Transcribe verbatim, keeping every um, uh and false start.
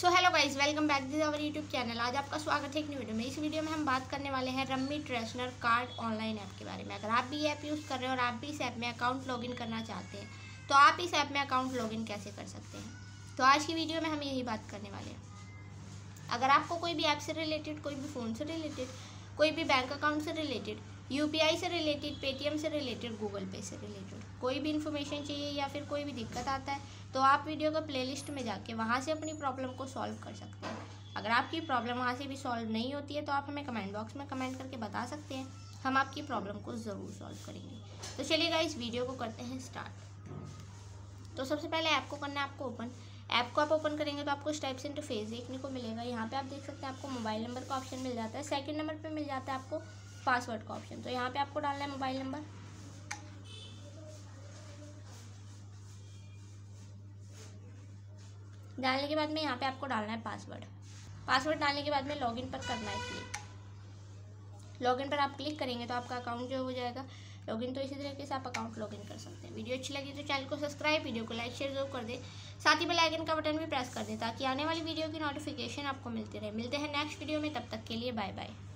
So hello guys, welcome back to our YouTube channel. आज आपका स्वागत है एक न्यू वीडियो में। इस वीडियो में हम बात करने वाले हैं rummy treasure card online app के बारे में। अगर आप भी ऐप यूज़ कर रहे हो और आप भी इस ऐप में अकाउंट लॉगिन करना चाहते हैं तो आप इस ऐप में अकाउंट लॉगिन कैसे कर सकते हैं, तो आज की वीडियो में हम यही बात करने वाले हैं। अगर आपको कोई भी ऐप से रिलेटेड, कोई भी फ़ोन से रिलेटेड, कोई भी बैंक अकाउंट से रिलेटेड, यूपीआई से रिलेटेड, पेटीएम से रिलेटेड, गूगल पे से रिलेटेड कोई भी इन्फॉर्मेशन चाहिए या फिर कोई भी दिक्कत आता है तो आप वीडियो का प्लेलिस्ट में जाके वहाँ से अपनी प्रॉब्लम को सॉल्व कर सकते हैं। अगर आपकी प्रॉब्लम वहाँ से भी सॉल्व नहीं होती है तो आप हमें कमेंट बॉक्स में कमेंट करके बता सकते हैं, हम आपकी प्रॉब्लम को ज़रूर सॉल्व करेंगे। तो चलिएगा, इस वीडियो को करते हैं स्टार्ट। तो सबसे पहले ऐप को करना है आपको ओपन। ऐप को आप ओपन करेंगे तो आपको इस टाइप से इंटरफेस देखने को मिलेगा। यहाँ पे आप देख सकते हैं आपको मोबाइल नंबर का ऑप्शन मिल जाता है। सेकंड नंबर पे मिल जाता है आपको पासवर्ड का ऑप्शन। तो यहाँ पे आपको डालना है मोबाइल नंबर। डालने के बाद में यहाँ पे आपको डालना है पासवर्ड। पासवर्ड डालने के बाद में लॉगिन पर करना है क्लिक। लॉगिन पर आप क्लिक करेंगे तो आपका अकाउंट जो है हो जाएगा लॉगिन। तो इसी तरीके से आप अकाउंट लॉगिन कर सकते हैं। वीडियो अच्छी लगी तो चैनल को सब्सक्राइब, वीडियो को लाइक शेयर जरूर कर दें, साथ ही बेल आइकन का बटन भी प्रेस कर दें ताकि आने वाली वीडियो की नोटिफिकेशन आपको मिलती रहे। मिलते हैं नेक्स्ट वीडियो में, तब तक के लिए बाय बाय।